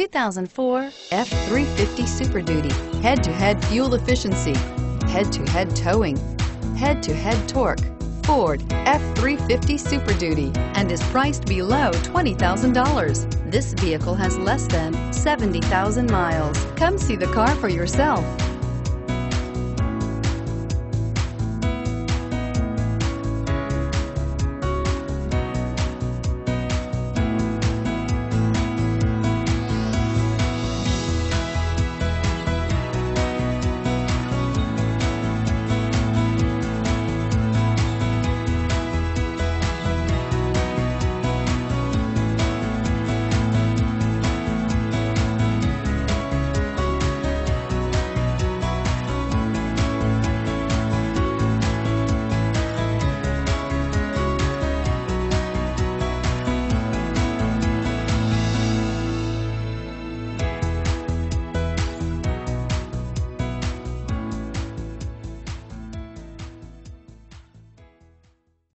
2004 F350 Super Duty. Head-to-head fuel efficiency, head-to-head towing, head-to-head torque. Ford F350 Super Duty, and is priced below $20,000. This vehicle has less than 70,000 miles. Come see the car for yourself.